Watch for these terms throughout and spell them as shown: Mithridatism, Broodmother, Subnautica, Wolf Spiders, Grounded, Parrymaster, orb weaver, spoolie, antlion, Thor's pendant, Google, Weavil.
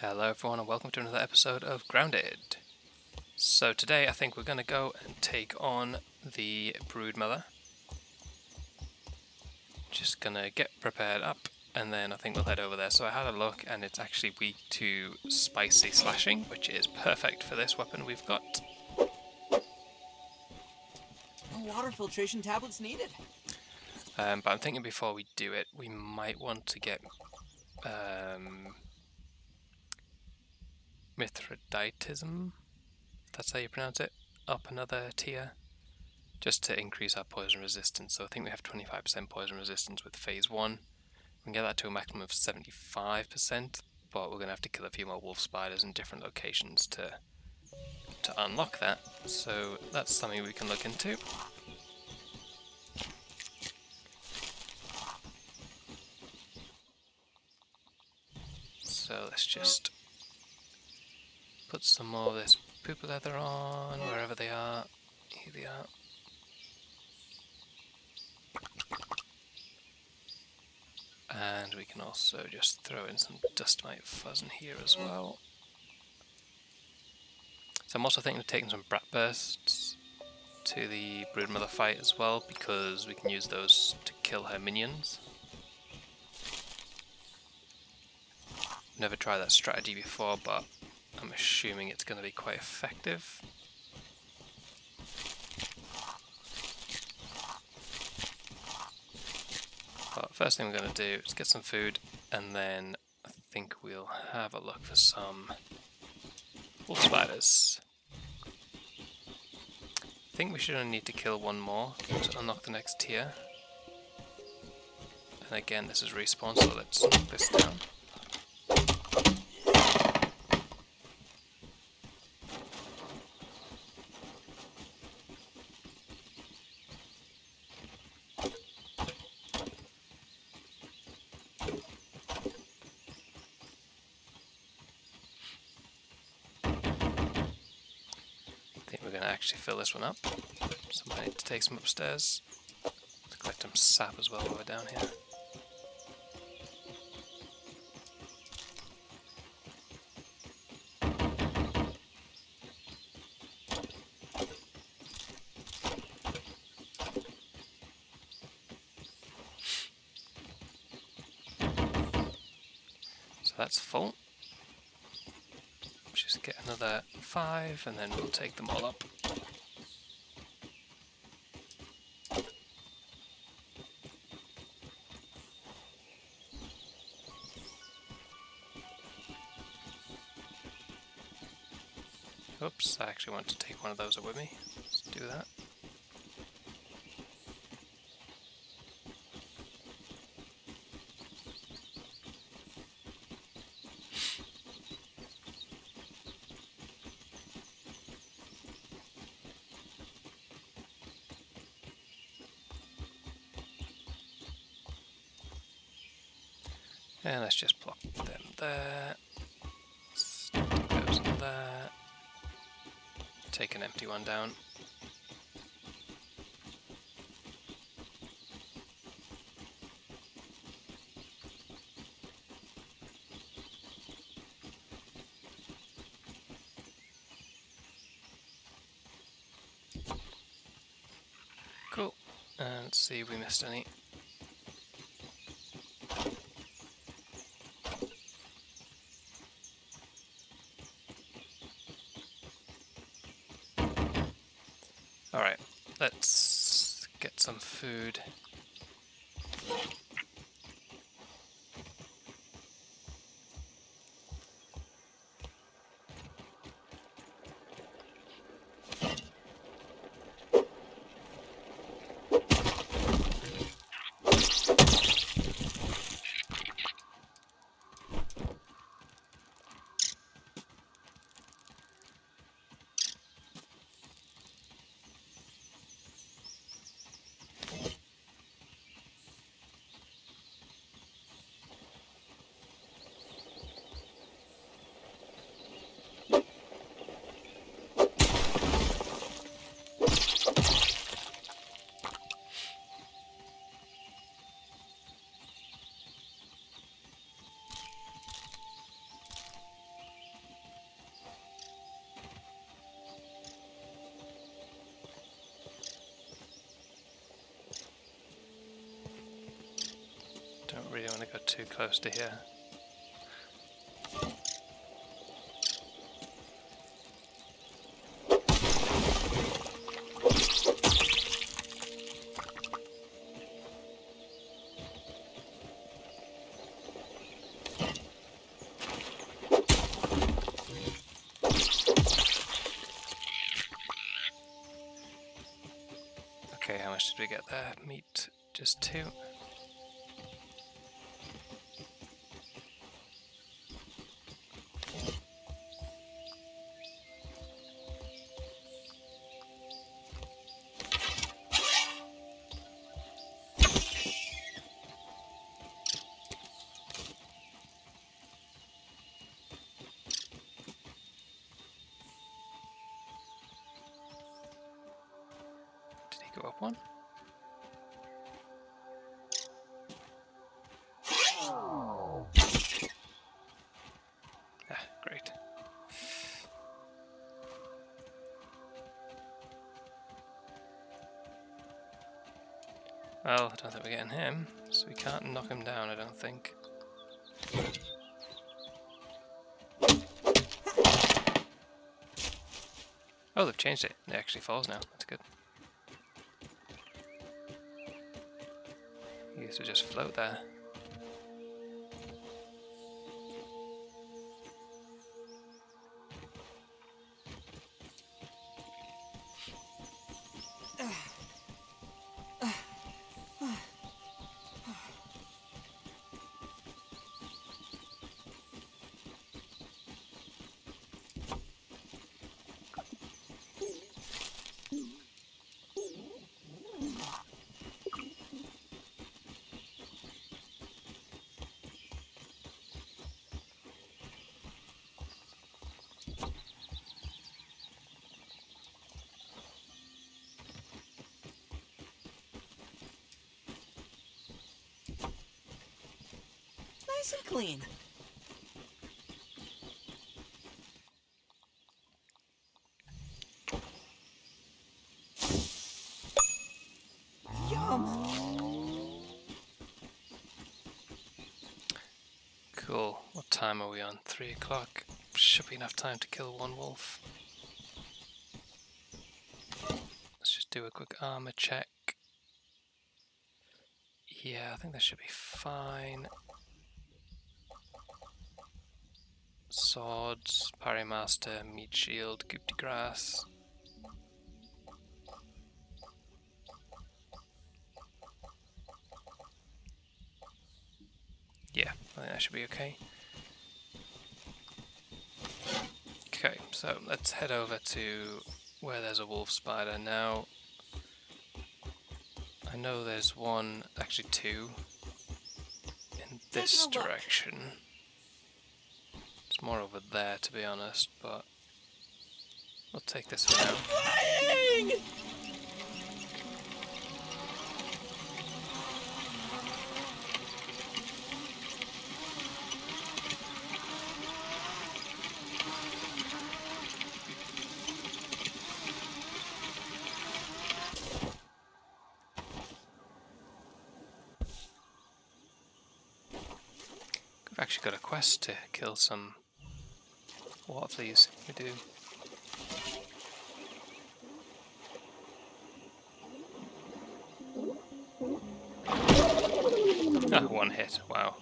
Hello everyone and welcome to another episode of Grounded. So today I think we're going to go and take on the Broodmother. Just going to get prepared up and then I think we'll head over there. So I had a look and it's actually weak to spicy slashing, which is perfect for this weapon we've got. Water filtration tablets needed. But I'm thinking before we do it, we might want to get Mithridatism, if that's how you pronounce it, up another tier just to increase our poison resistance. So I think we have 25% poison resistance with phase 1. We can get that to a maximum of 75%, but we're going to have to kill a few more wolf spiders in different locations to unlock that. So that's something we can look into. So let's just put some more of this poop leather on, wherever they are. Here they are. And we can also just throw in some dust mite fuzz in here as well. So I'm also thinking of taking some brat bursts to the Broodmother fight as well, because we can use those to kill her minions. Never tried that strategy before, but I'm assuming it's going to be quite effective. But first thing we're going to do is get some food, and then I think we'll have a look for some wolf spiders. I think we should only need to kill one more to unlock the next tier. And again, this is respawn, so let's knock this down. Actually fill this one up, so I might need to take some upstairs. Let's collect some sap as well while we're down here. So that's full. Just get another 5 and then we'll take them all up. Oops, I actually want to take one of those up with me. Let's do that. And let's just plop them there. Stick those in there. Take an empty one down. Cool. And let's see if we missed any. Alright, let's get some food. too close to here. Okay, how much did we get there? Meat, just 2. Go up one. Ah, great. Well, I don't think we're getting him, so we can't knock him down, I don't think. Oh, they've changed it. It actually falls now. That's good. He used to just float there. And clean. Yum. Cool. What time are we on? 3 o'clock. Should be enough time to kill one wolf. Let's just do a quick armor check. Yeah, I think that should be fine. Swords, Parrymaster, Meat Shield, Coup de Grace. Yeah, I think that should be okay. Okay, so let's head over to where there's a wolf spider now. I know there's one, actually 2, in this direction. It's more over there, to be honest, but we'll take this one out. We've actually got a quest to kill some. What of these we do? Ah, 1 hit, wow.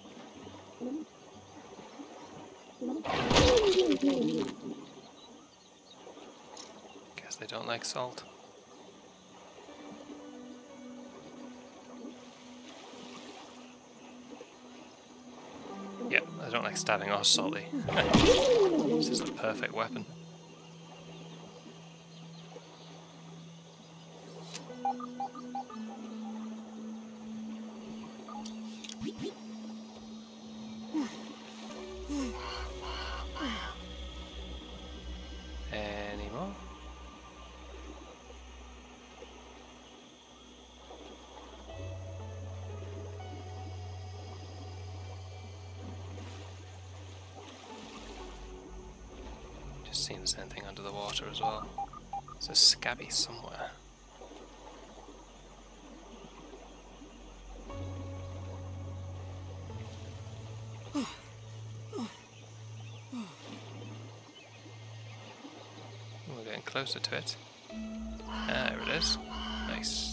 Guess they don't like salt. Yep, I don't like stabbing or salty. This is the perfect weapon. Any more? Seeing there's anything under the water as well. There's a scabby somewhere. and closer to it. There it is. Nice.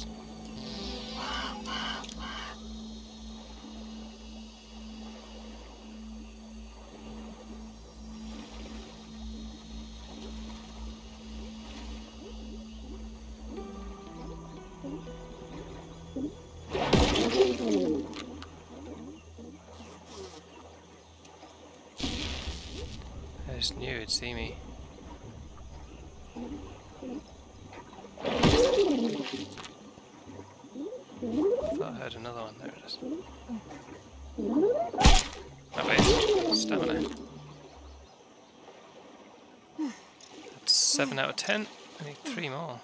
I just knew it'd see me. I heard another one, there it is. Oh wait, stamina. That's 7 out of 10, I need 3 more.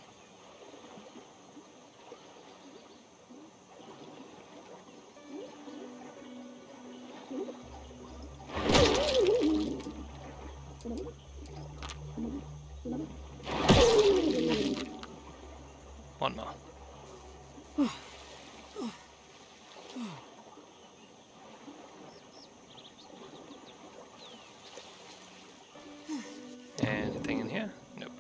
One more. Anything in here? Nope.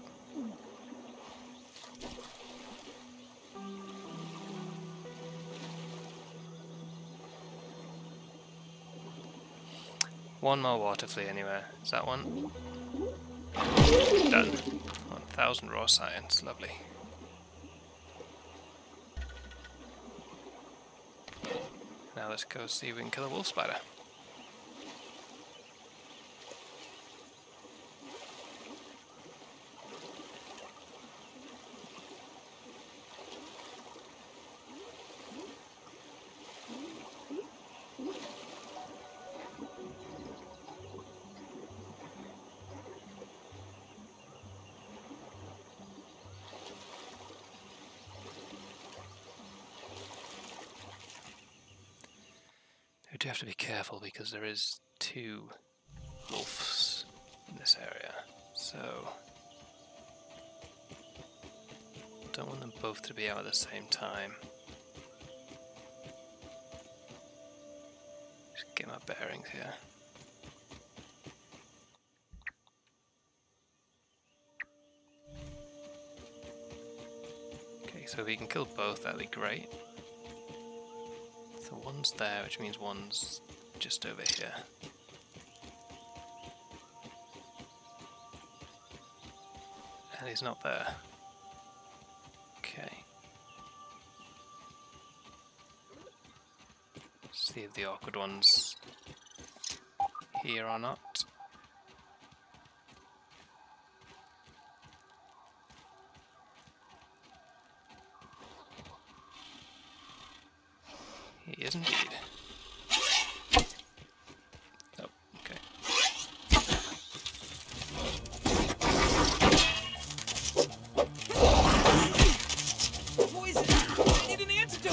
One more water flea anywhere. Is that one? Done. 1000 raw science. Lovely. Now let's go see if we can kill a wolf spider. We do have to be careful because there is 2 wolves in this area, so don't want them both to be out at the same time. Just get my bearings here. Okay, so if we can kill both, that'd be great. So one's there, which means one's just over here. And he's not there. Okay. See if the awkward one's here or not. He is indeed. Oh, okay. Poison! I need an antidote!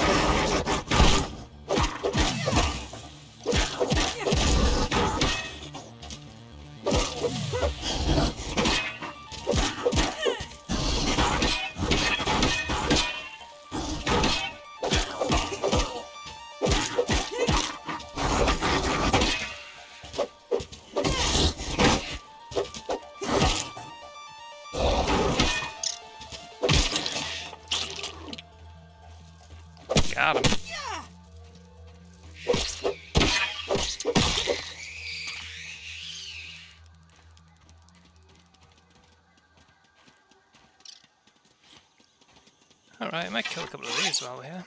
Got him. Alright, I might kill a couple of these while we're here.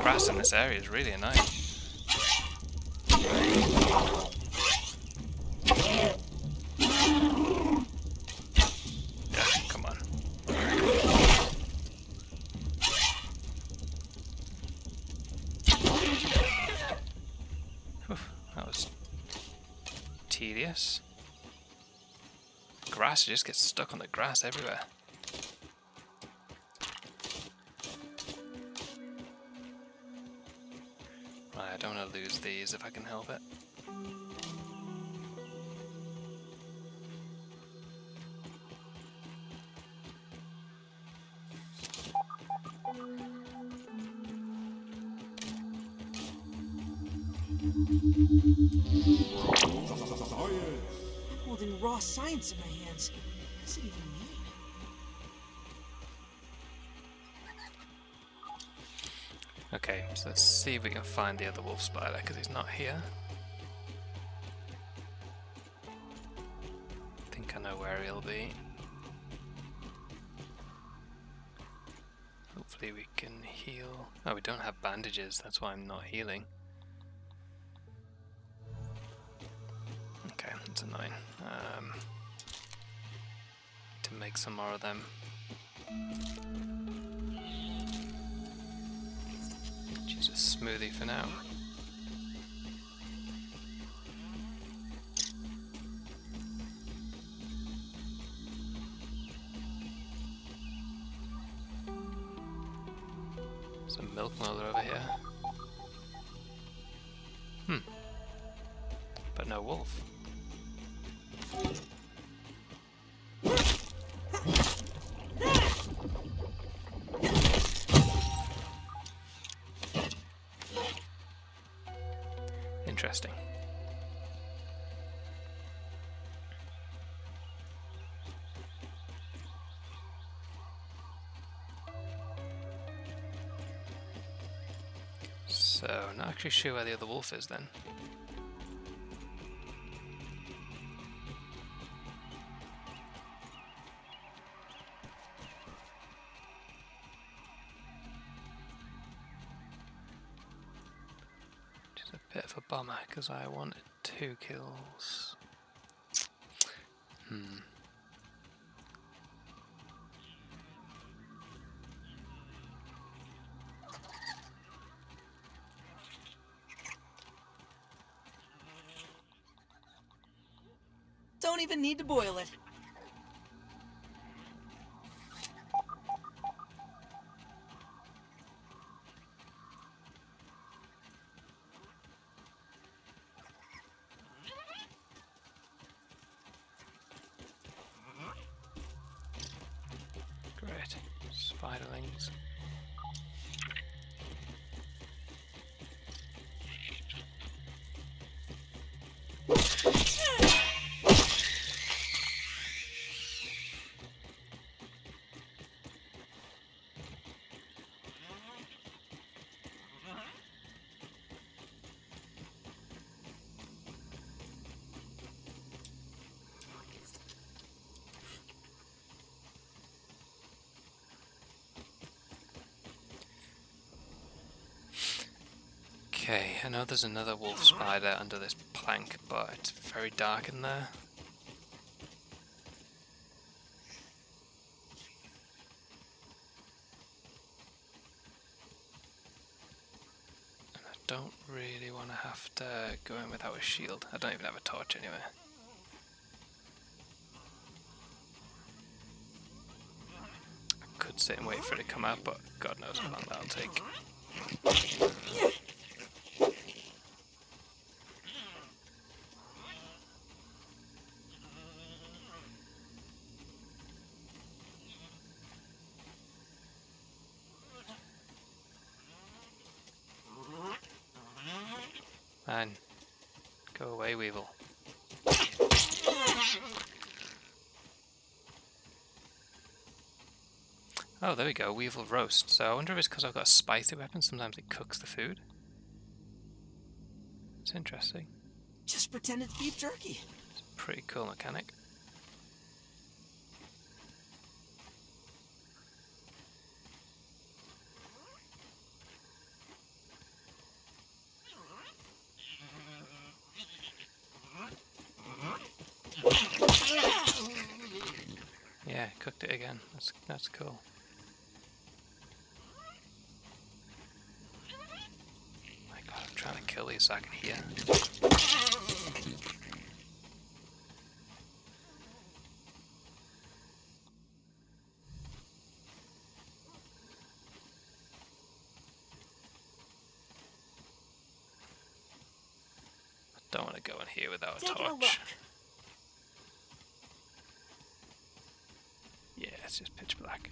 Grass in this area is really annoying. Yeah, come on. Oof, that was tedious. grass, you just get stuck on the grass everywhere. Right, I don't want to lose these if I can help it. Holding raw science in my hands. What does it even mean? Okay, so let's see if we can find the other wolf spider, because he's not here. I think I know where he'll be. Hopefully we can heal. Oh, we don't have bandages, that's why I'm not healing. That's annoying. To make some more of them. Just a smoothie for now. There's a milk mother over here. But no wolf. Interesting. So, not actually sure where the other wolf is then. Bummer, because I wanted 2 kills. Don't even need to boil it. Spiderlings. Okay, I know there's another wolf spider under this plank, but it's very dark in there. And I don't really want to have to go in without a shield. I don't even have a torch anyway. I could sit and wait for it to come out, but God knows how long that'll take. Man, go away, Weevil. Oh, there we go, Weevil roast. So I wonder if it's because I've got a spicy weapon, sometimes it cooks the food. It's interesting. Just pretend it's beef jerky. It's a pretty cool mechanic. Yeah, cooked it again. That's cool. My God, I'm trying to kill these so I can hear. Don't want to go in here without a torch. Yeah, it's just pitch black.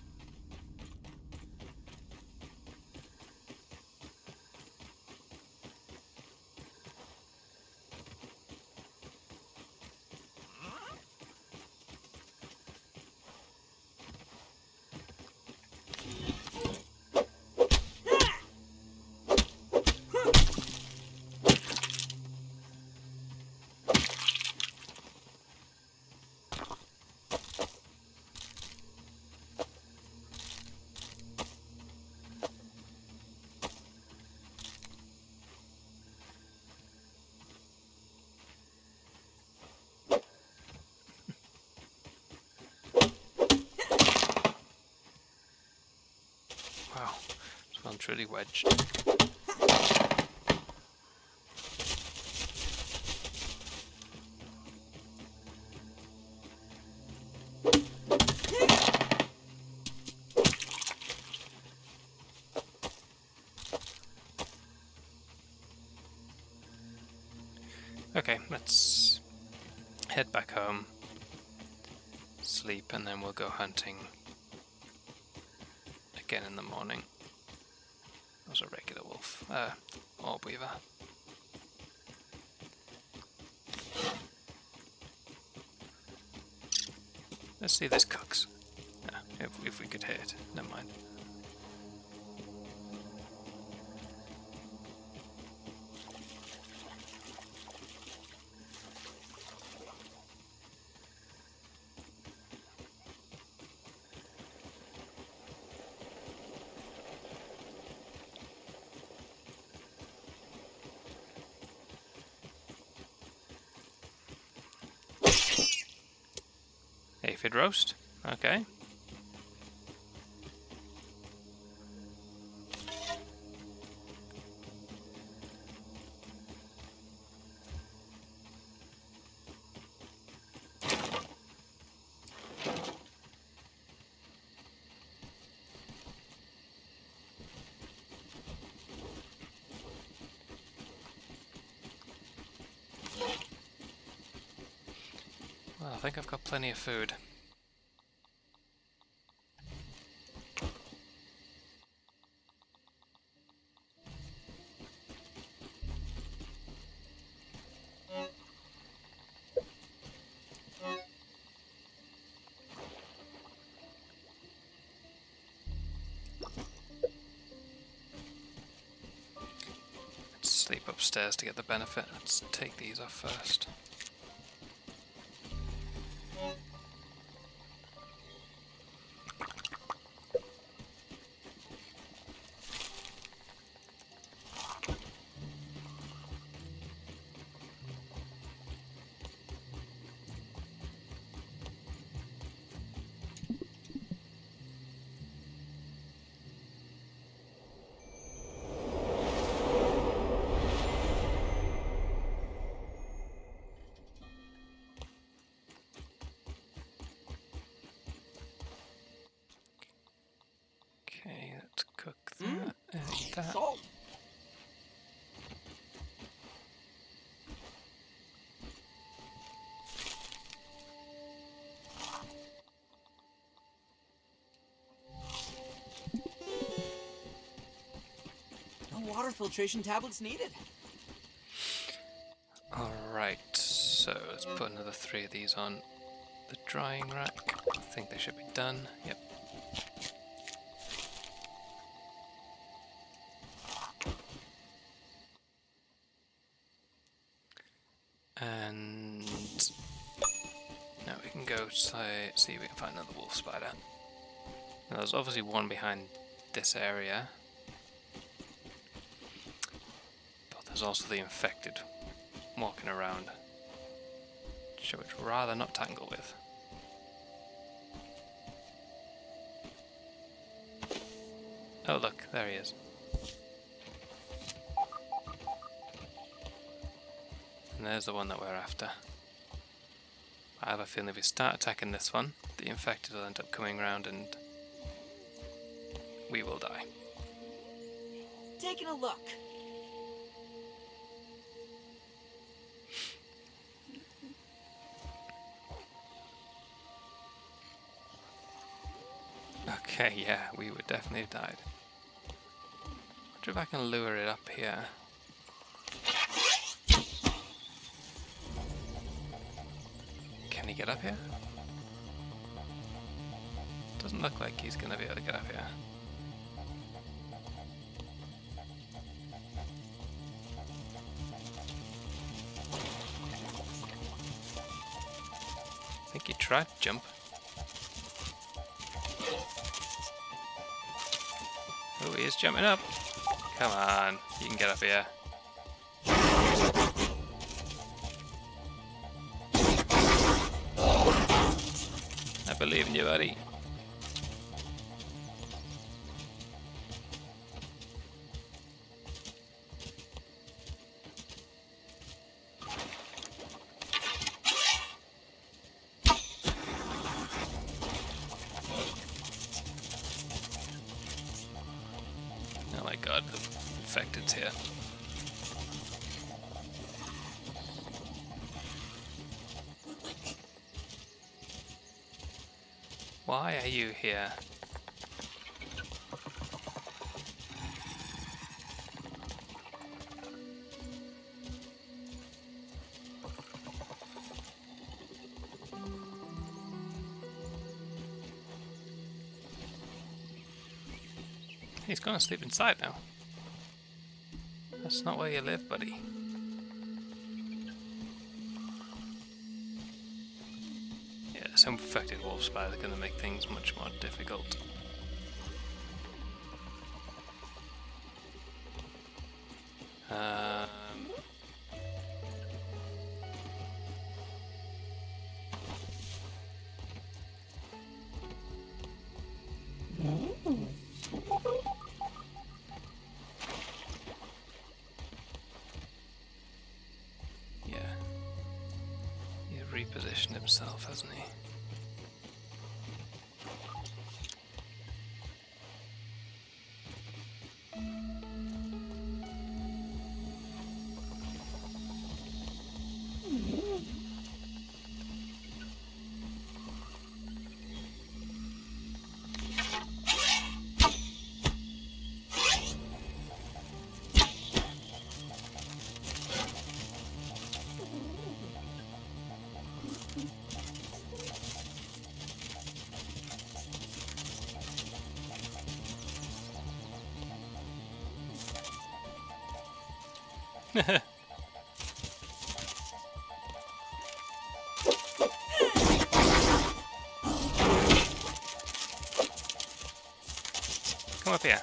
It's really wedged. Okay, let's head back home, sleep, and then we'll go hunting again in the morning. A regular wolf, orb weaver. Let's see if this cooks. Ah, if we could hit it, never mind. Aphid roast, okay. Well, I think I've got plenty of food. Sleep upstairs to get the benefit. Let's take these off first. Salt. No water filtration tablets needed. All right, so let's put another 3 of these on the drying rack. I think they should be done. Yep. See if we can find another wolf spider. Now, there's obviously one behind this area, but there's also the infected walking around, which I would rather not tangle with. Oh look, there he is. And there's the one that we're after. I have a feeling if we start attacking this one, the infected will end up coming round and we will die. Taking a look. Okay, yeah, we would definitely have died. I wonder if I can lure it up here. Can he get up here? Doesn't look like he's going to be able to get up here. I think he tried to jump. Oh, he is jumping up. Come on, you can get up here. I believe in you, buddy. Why are you here? He's gonna sleep inside now. That's not where you live, buddy. Some perfected wolf spider is going to make things much more difficult. Yeah. He repositioned himself, hasn't he? Come up here.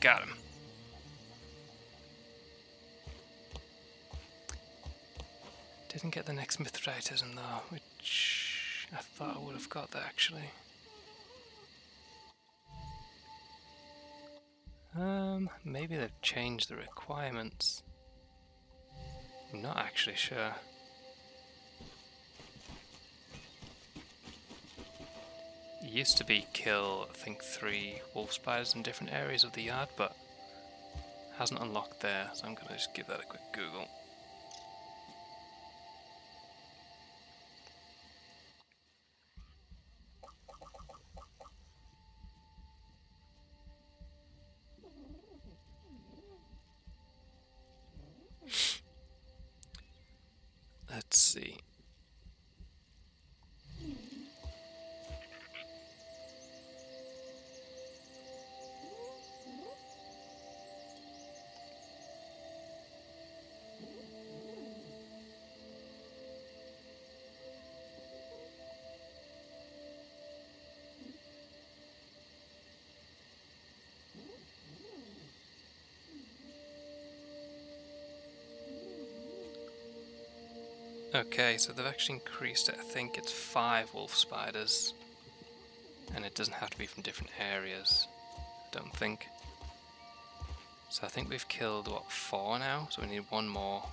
Got him. Didn't get the next Mithridatism though, which I thought I would have got that actually. Maybe they've changed the requirements. I'm not actually sure. Used to be kill, I think, 3 wolf spiders in different areas of the yard, but hasn't unlocked there, so I'm going to just give that a quick Google. Let's see. Okay, so they've actually increased it. I think it's 5 wolf spiders. And it doesn't have to be from different areas, I don't think. So I think we've killed, what, 4 now? So we need 1 more.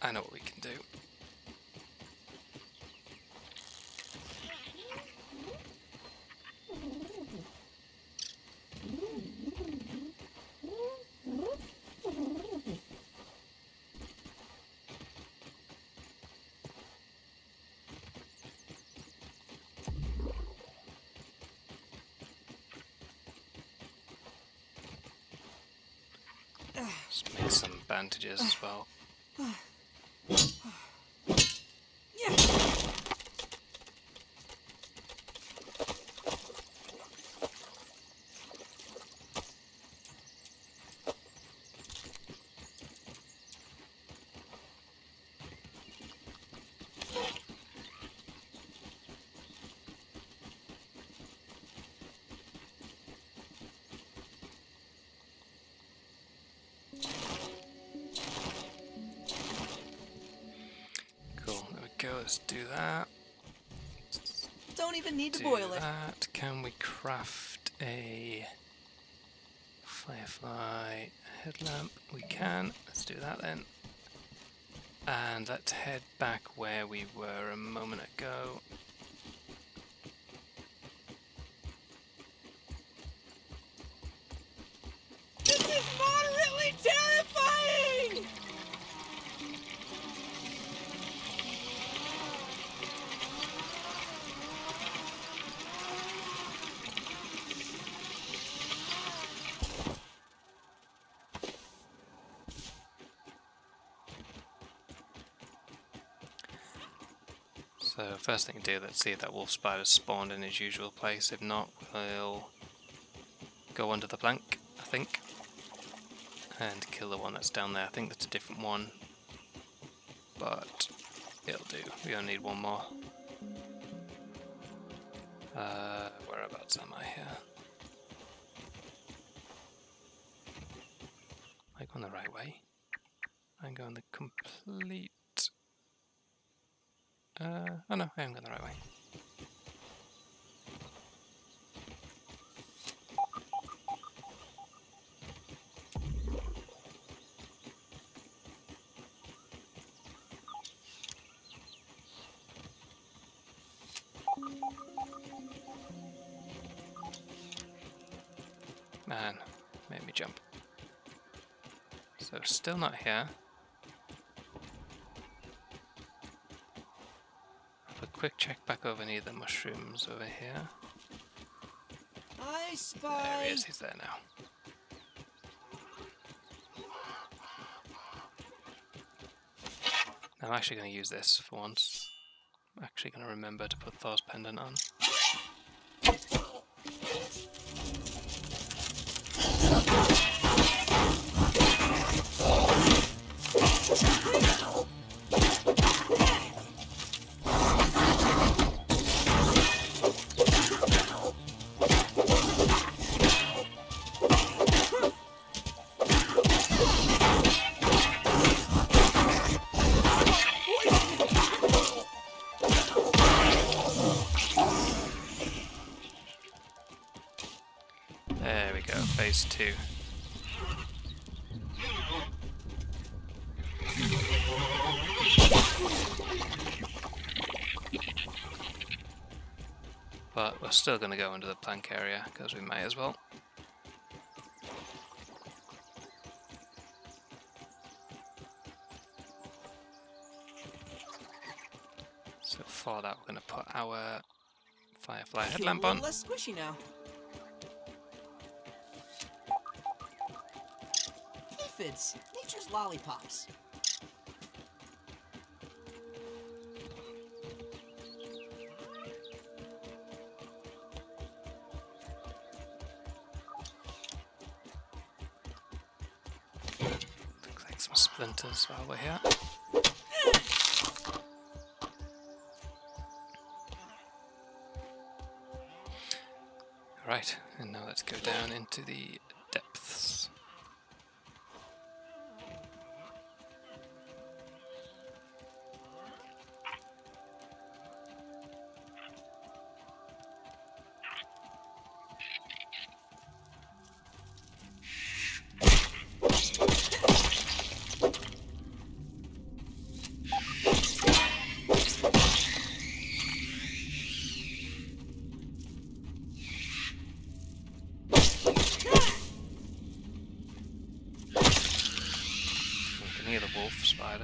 I know what we can do. Just make some bandages as well. Let's do that. Don't even need to boil it. Can we craft a firefly headlamp? We can. Let's do that then. And let's head back where we were a moment ago. This is moderately terrifying! So first thing to do, let's see if that wolf spider's spawned in his usual place. If not, we'll go under the plank, I think, and kill the one that's down there. I think that's a different one, but it'll do. We only need 1 more. Whereabouts am I here? Am I going the right way? I'm going the complete... oh no, I am going the right way. Man, made me jump. So still not here. Quick check back over near the mushrooms over here. I spy. There he is, he's there now. I'm actually going to use this for once. I'm actually going to remember to put Thor's pendant on. There we go, phase 2. But we're still going to go into the plank area, because we may as well. So for that we're going to put our firefly headlamp on. Less squishy now. Nature's lollipops. Looks like some splinters while we're here. Right, and now let's go down into the depths.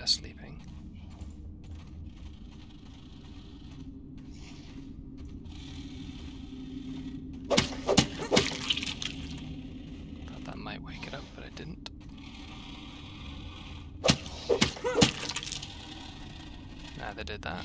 Sleeping. Thought that might wake it up, but it didn't. Neither did that.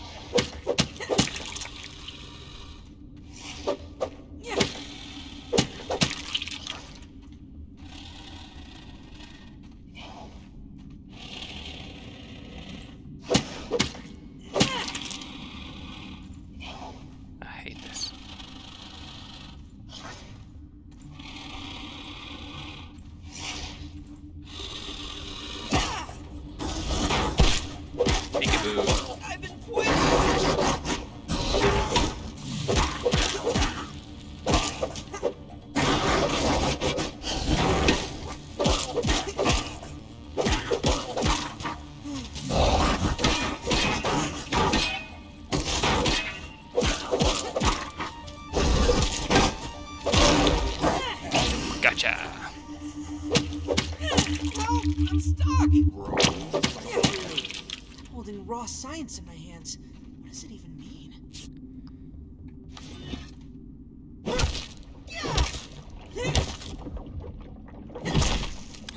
Science in my hands. What does it even mean?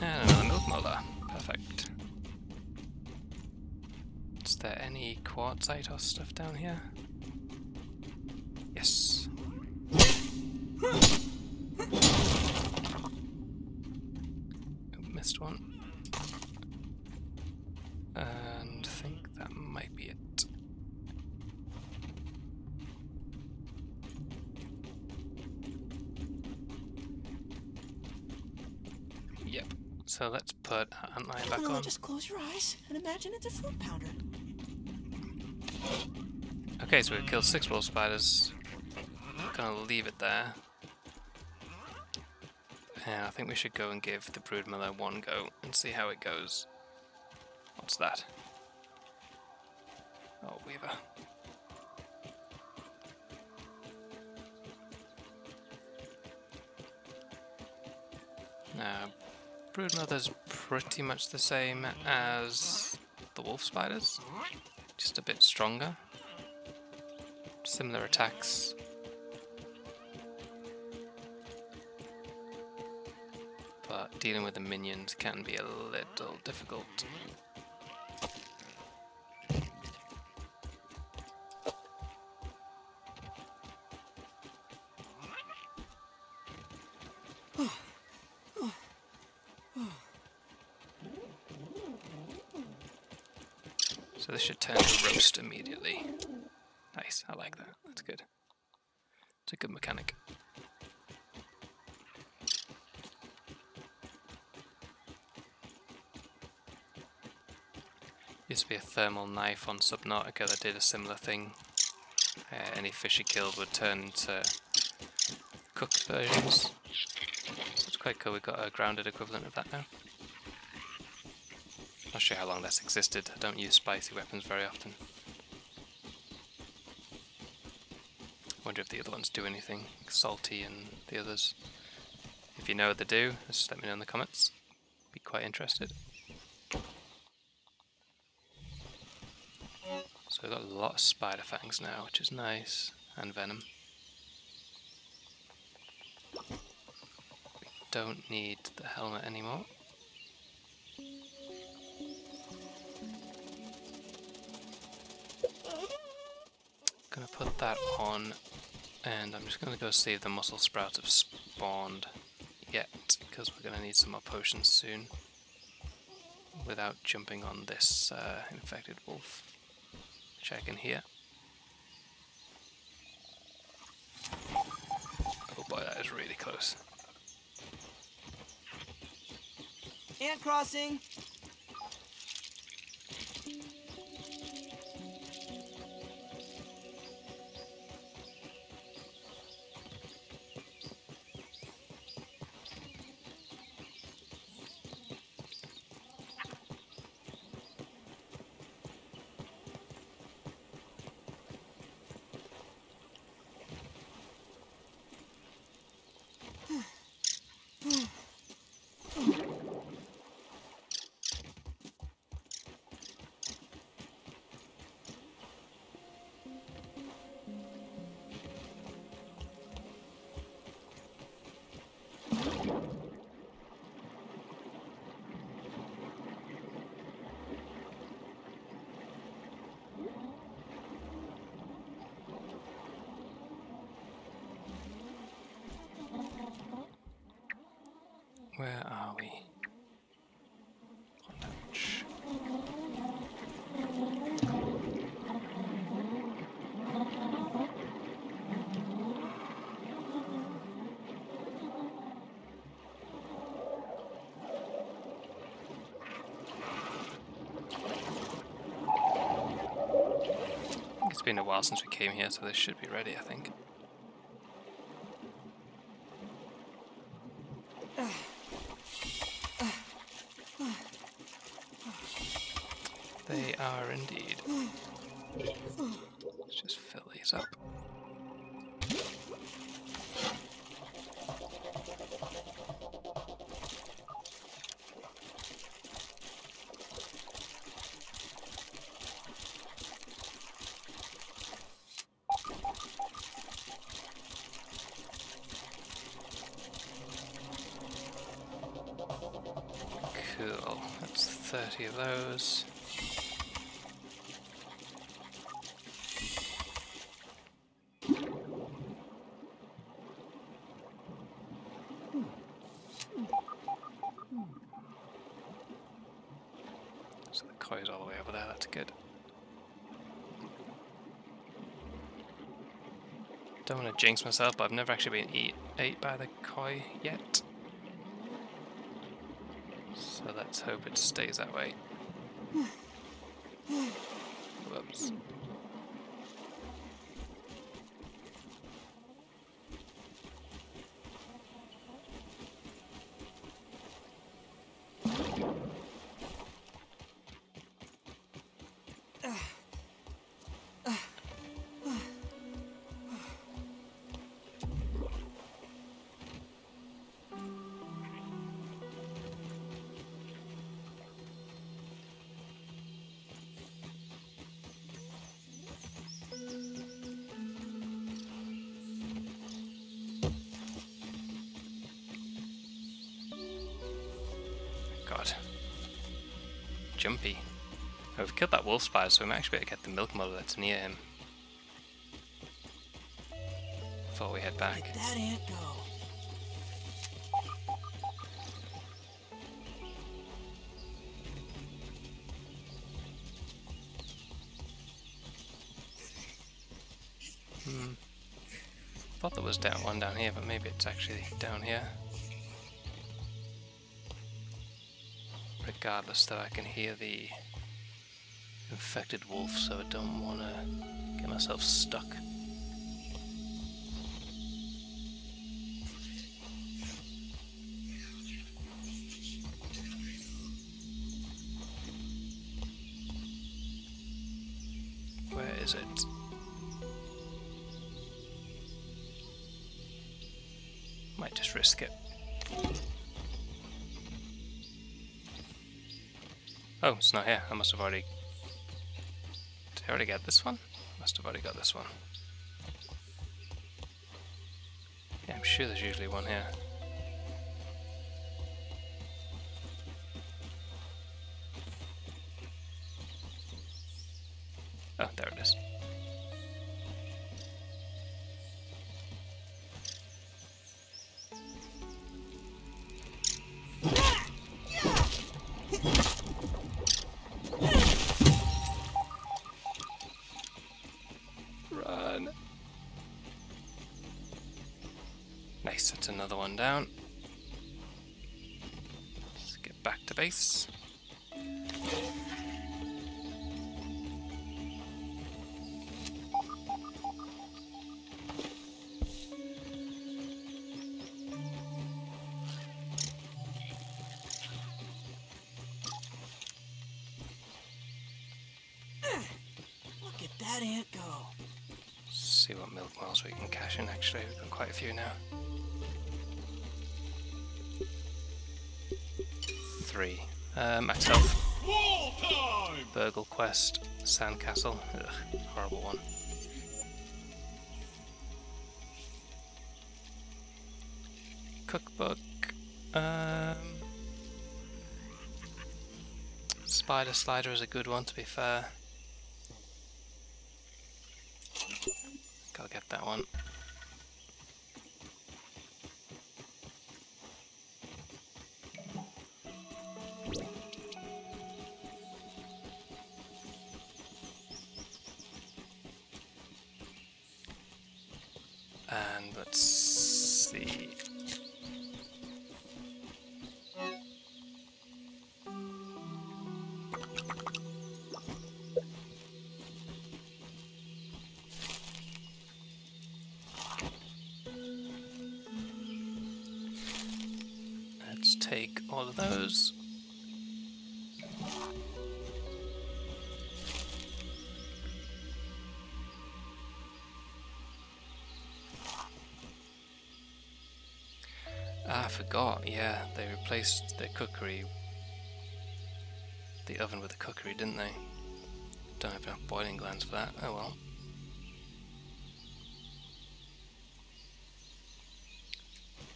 And a Broodmother. Perfect. Is there any quartzite or stuff down here? Yes. Oh, missed one. And I think that might be it. Yep. So let's put Antlion back on. Just close your eyes and imagine it's a fruit pounder. Okay, so we've killed 6 wolf spiders. I'm gonna leave it there. And I think we should go and give the Broodmother one go and see how it goes. What's that? Oh, Weaver. Now, Broodmother's pretty much the same as the wolf spiders, just a bit stronger. Similar attacks. But dealing with the minions can be a little difficult. So this should turn to roast immediately. Nice, I like that. That's good. It's a good mechanic. Used to be a thermal knife on Subnautica that did a similar thing. Any fish you killed would turn into cooked versions. So it's quite cool. We've got a grounded equivalent of that now. Not sure how long that's existed. I don't use spicy weapons very often. I wonder if the other ones do anything. Salty and the others. If you know what they do, just let me know in the comments. Be quite interested. So we've got a lot of spider fangs now, which is nice. And venom. We don't need the helmet anymore. Gonna put that on, and I'm just gonna go see if the mussel sprouts have spawned yet, because we're gonna need some more potions soon without jumping on this infected wolf. Check in here. Oh boy, that is real. those. And crossing. Where are we? Lunch. It's been a while since we came here, so this should be ready, I think. Cool, that's 30 of those. So the coil's all the way over there, that's good. Don't want to jinx myself, but I've never actually been ate by the koi yet. So let's hope it stays that way. Whoops. God. Jumpy. Now, we've killed that wolf spider, so we might actually better get the milk mother that's near him before we head back. Let that ant go. Thought there was one down here, but maybe it's actually down here. Regardless, though, I can hear the infected wolf, so I don't want to get myself stuck. Where is it? Might just risk it. Oh, it's not here. I must have already... Did I already get this one? Must have already got this one. Yeah, I'm sure there's usually one here. Oh, there it is. That's another one down. Let's get back to base. We can cash in, actually. We've got quite a few now. 3. Max health. Burgle quest. Sandcastle. Ugh, horrible one. Cookbook. Spider slider is a good one, to be fair. I'll get that one. And let's see. All of those. Ah, I forgot, yeah, they replaced the cookery, the oven with a cookery, didn't they? Don't have enough boiling glands for that, oh well.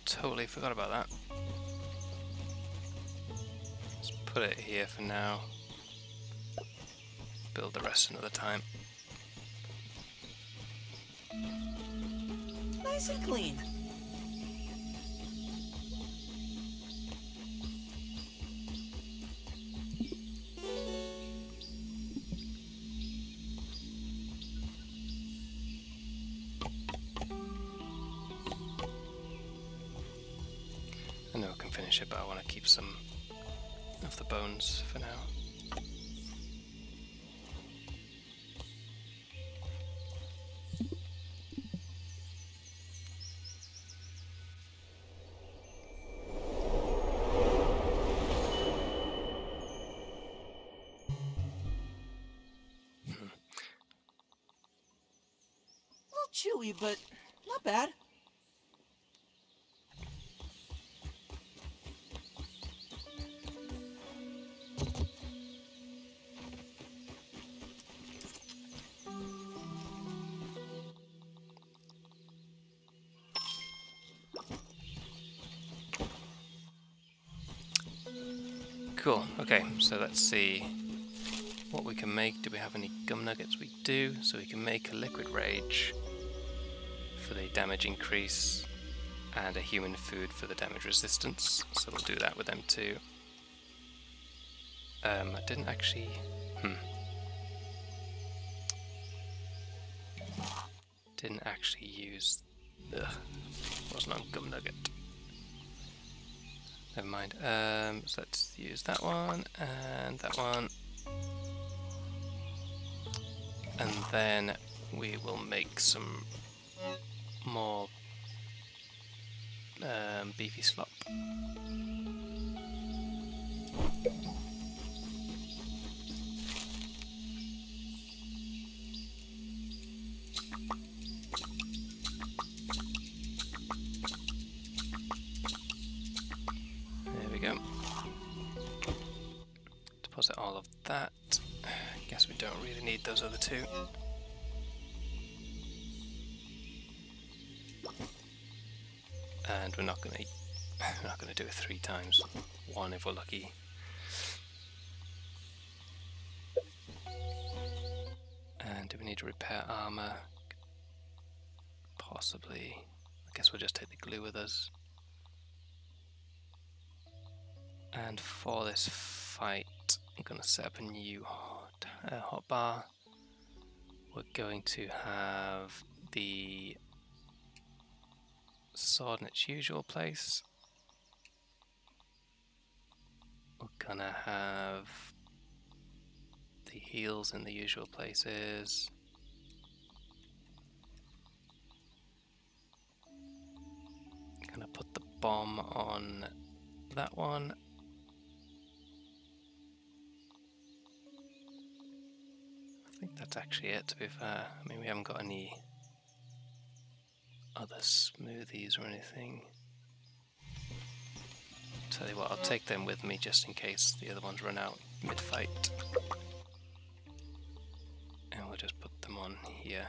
Totally forgot about that. Put it here for now, build the rest another time. Nice and clean. I know I can finish it, but I want to keep some of the bones for now. A little chewy, but not bad. Cool, okay, so let's see what we can make. Do we have any gum nuggets? We do, so we can make a liquid rage for the damage increase and a human food for the damage resistance, so we'll do that with them too. I didn't actually... Didn't actually use... wasn't on gum nugget. Never mind. So let's use that one and that one. And then we will make some more beefy slop. All of that. I guess we don't really need those other two. And we're not gonna do it 3 times. 1 if we're lucky. And do we need to repair armor? Possibly. I guess we'll just take the glue with us. And for this fight, I'm going to set up a new hot bar. We're going to have the sword in its usual place. We're gonna have the heels in the usual places. Gonna put the bomb on that one. I think that's actually it, to be fair. I mean, we haven't got any other smoothies or anything. Tell you what, I'll take them with me just in case the other ones run out mid-fight. And we'll just put them on here.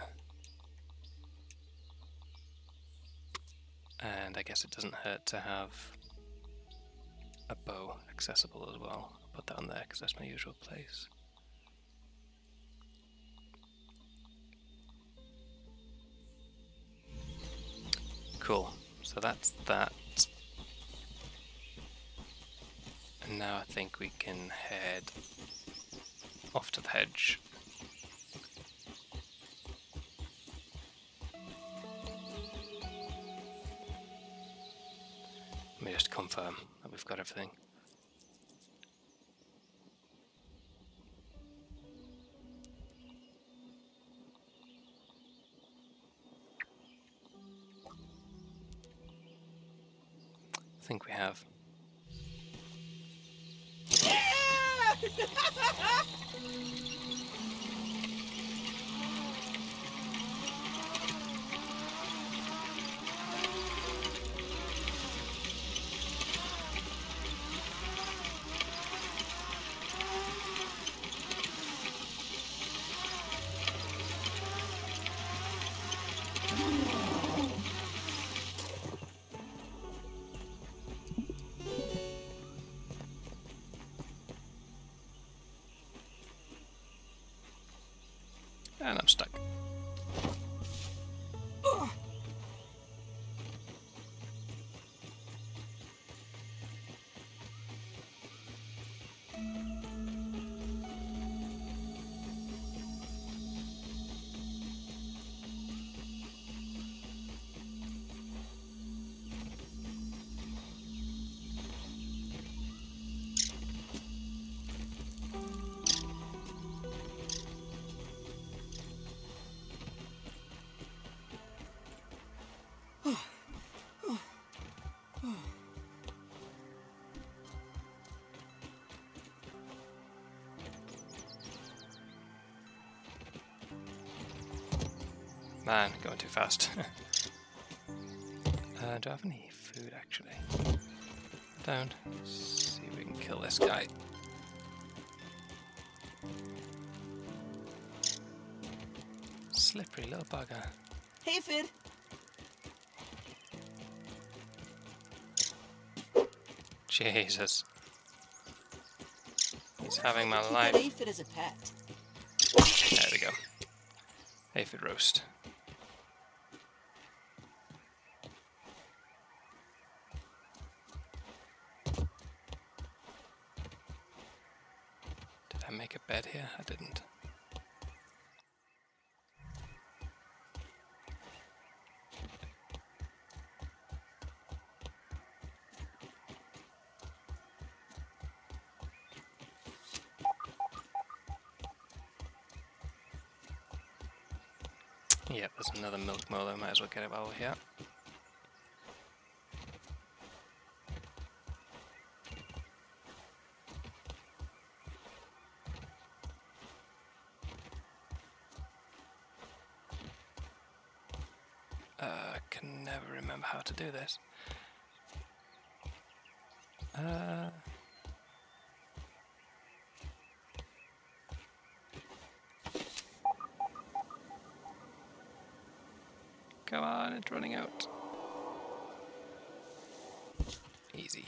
And I guess it doesn't hurt to have a bow accessible as well. I'll put that on there because that's my usual place. Cool, so that's that. And now I think we can head off to the hedge. Let me just confirm that we've got everything. I think we have. And I'm stuck. Man, going too fast. Do I have any food, actually? Down. Let's see if we can kill this guy. Slippery little bugger. Hey, Fid. Jesus. He's having my life. Aphid as a pet. There we go. Aphid roast. Here, I didn't. Yeah, there's another milk molo, might as well get it while we're here. To do this. Come on, it's running out. Easy.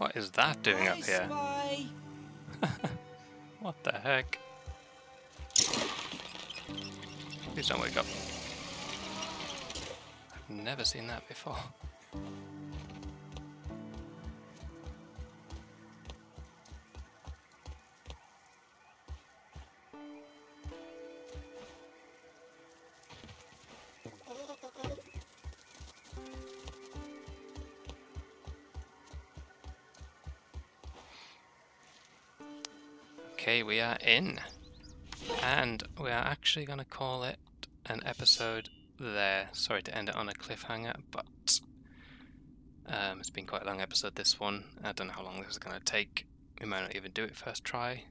What is that doing up here? What the heck? Please don't wake up. I've never seen that before. Okay, we are in, and we are actually going to call it an episode there. Sorry to end it on a cliffhanger, but it's been quite a long episode, this one. I don't know how long this is going to take. We might not even do it first try,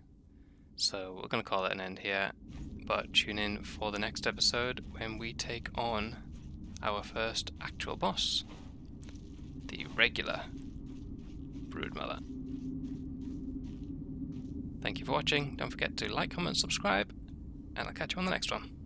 so we're going to call it an end here, but tune in for the next episode when we take on our first actual boss, the regular Broodmother. Thank you for watching, don't forget to like, comment, subscribe, and I'll catch you on the next one.